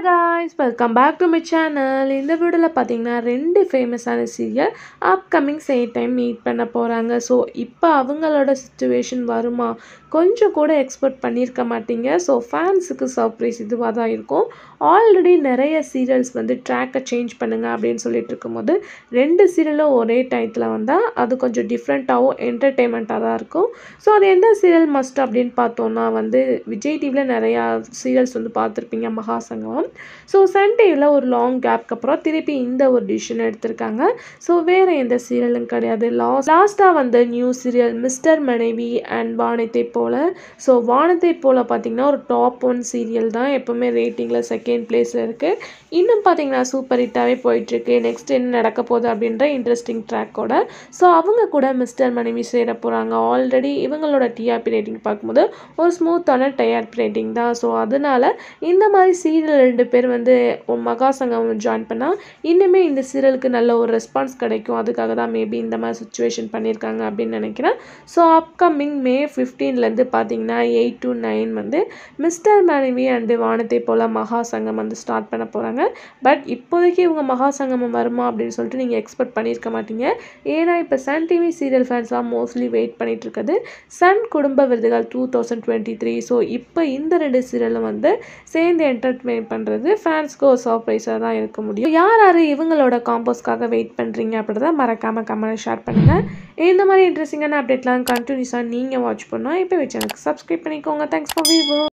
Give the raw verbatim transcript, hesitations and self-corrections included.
Hi guys, welcome back to my channel. In this video, two famous serial upcoming same time meet panna poranga. So, ipa avangaloda situation varuma konja koda expert pannirka mattinga. So, fans ku surprise iduvada irukum. Already neraya serials vandu track change pannunga appdin sollittirukumbodhu rendu serial ore title la vanda adu konja different ah entertainment ah da irukum. So, adu endha serial must appdin paathona vandu Vijay T V la neraya serials vandu paathirpinga Maha Sangam. So, Sunday la or long gap kapra tiripi inda or edition eduthirukanga. So, vera endha serial um kadiyadhu last last ah vanda new serial Mister Manaivi and Vanathai Pola. So, Vanathai Pola pathina or top one serial da eppume rating la second place la irukku. Innum pathina super hit ave poitirukku. Next enna nadakapodhu abindra interesting track oda. So, avanga kuda Mister Manaivi sera poranga. Already ivangaloda T R P rating paakumbodhu or smooth ana T R P rating da. So, adanala indha mari serial ரெண்டு பேர் வந்து Maha Sangam join பண்ணா இன்னமே இந்த சீரியலுக்கு நல்ல ஒரு response கிடைக்கும் அதுக்காக தான் மேபி இந்த மாதிரி சிச்சுவேஷன் பண்ணிருக்காங்க அப்படி நினைக்கிறேன். சோ அப்கமிங் May fifteenth ல இருந்து பாத்தீங்கன்னா eight to nine வந்து Mister Manaivi and Vanathai Pola Maha Sangam வந்து ஸ்டார்ட் பண்ண போறாங்க. பட் இப்போதைக்கு இவங்க Maha Sangam வருமா அப்படி சொல்லிட்டு நீங்க எக்ஸ்பெக்ட் பண்ணிருக்க மாட்டீங்க. ஏனா இப்ப Sun T V serial fans are mostly wait பண்ணிட்டு இருக்குது. Sun குடும்ப விருதுகள் twenty twenty-three. சோ இப்போ இந்த ரெண்டு சீரியல் வந்து சேர்ந்து என்டர்டெயின் fans go surprise தான் இருக்க முடியும். யார் யார் இவங்களோட காம்போஸ்க்காக வெயிட் பண்றீங்க அப்படிதா மறக்காம கமெண்ட் ஷேர் பண்ணுங்க. இந்த மாதிரி இன்ட்ரஸ்டிங்கான அப்டேட்லாம் கண்டினியூஸா நீங்க வாட்ச் பண்ணா இப்பவே சேனலுக்கு Subscribe பண்ணிக்கோங்க. Thanks for viewing.